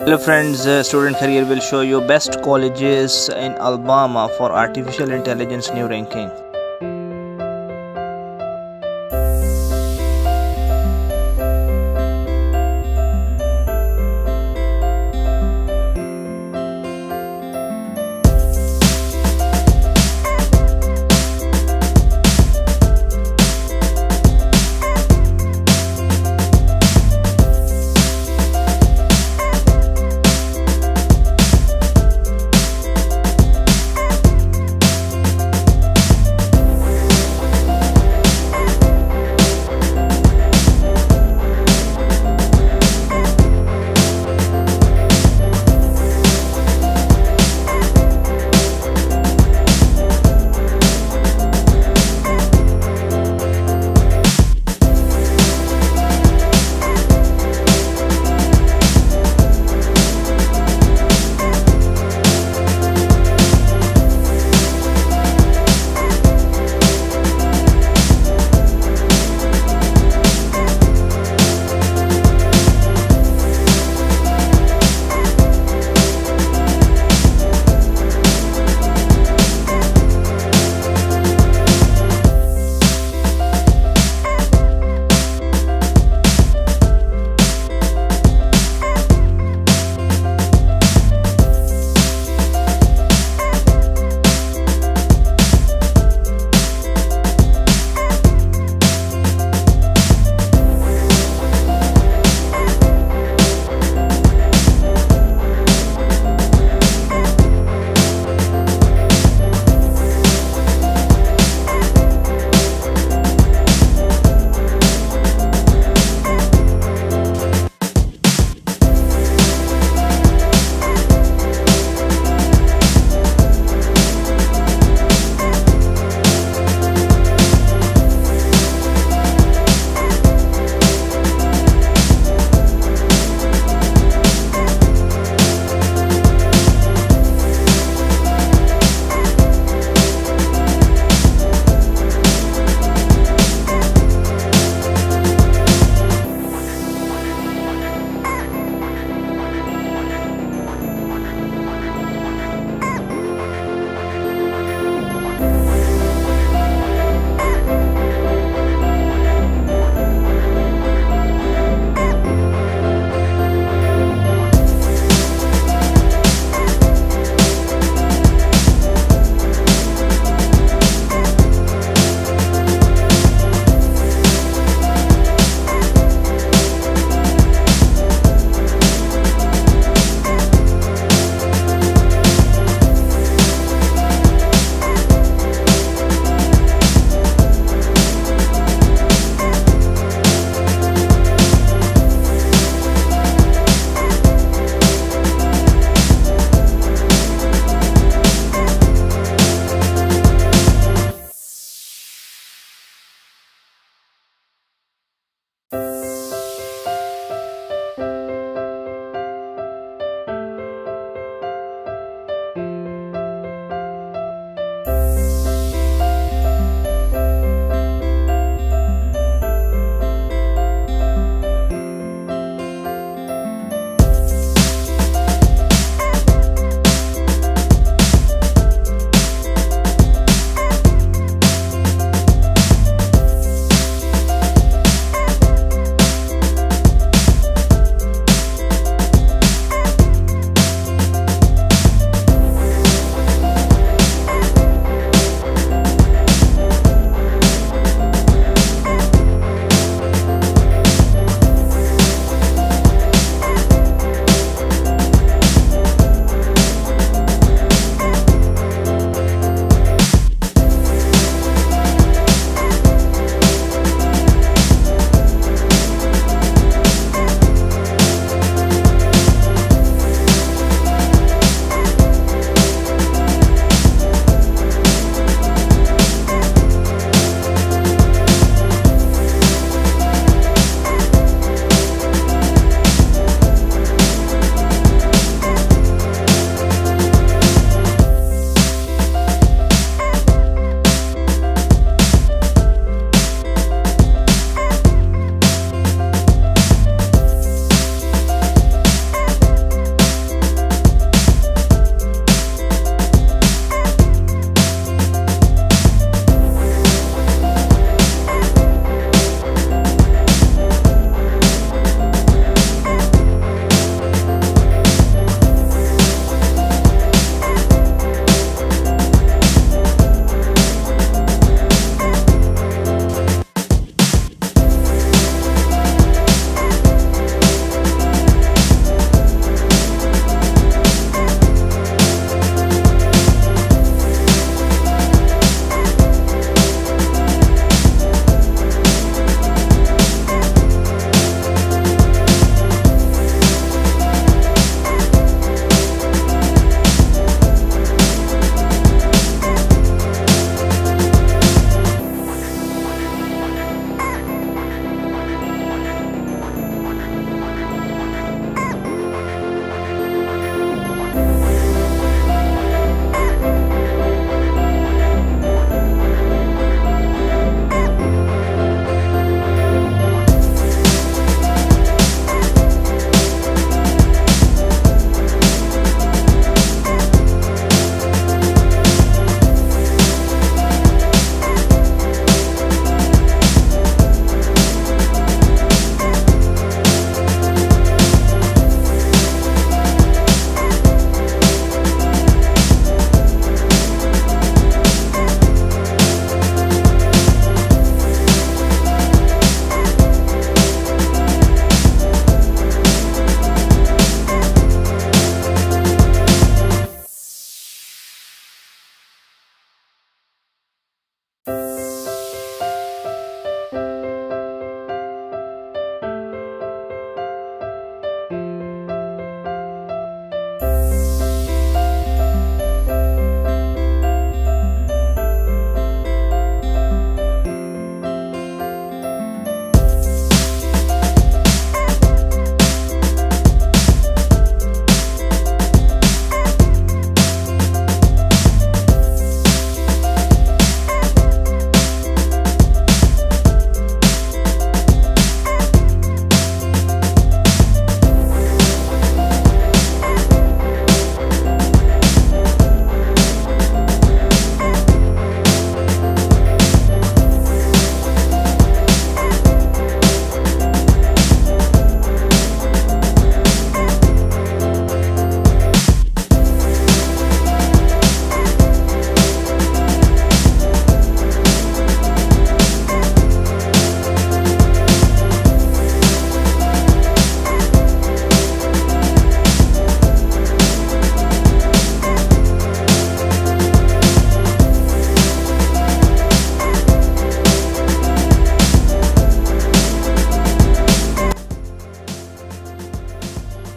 Hello friends, Student Career will show you best colleges in Alabama for artificial intelligence new ranking.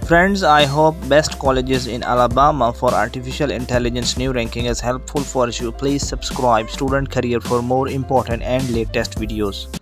Friends, I hope best colleges in Alabama for artificial intelligence new ranking is helpful for you. Please subscribe Student Career for more important and latest videos.